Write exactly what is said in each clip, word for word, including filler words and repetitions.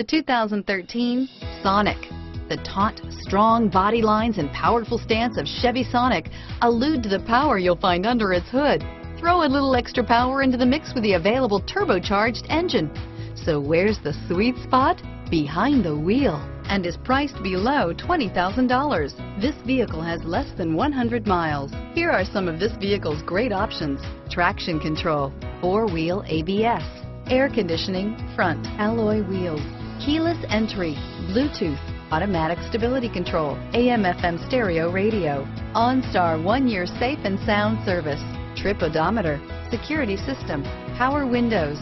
The two thousand thirteen Sonic. The taut, strong body lines and powerful stance of Chevy Sonic allude to the power you'll find under its hood. Throw a little extra power into the mix with the available turbocharged engine. So where's the sweet spot? Behind the wheel, and is priced below twenty thousand dollars. This vehicle has less than one hundred miles. Here are some of this vehicle's great options: traction control, four-wheel A B S, air conditioning, front alloy wheels, keyless entry, Bluetooth, automatic stability control, A M F M stereo radio, OnStar one-year safe and sound service, trip odometer, security system, power windows,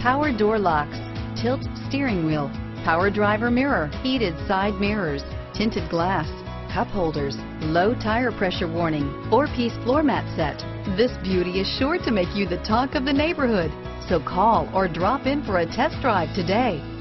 power door locks, tilt steering wheel, power driver mirror, heated side mirrors, tinted glass, cup holders, low tire pressure warning, four-piece floor mat set. This beauty is sure to make you the talk of the neighborhood. So call or drop in for a test drive today.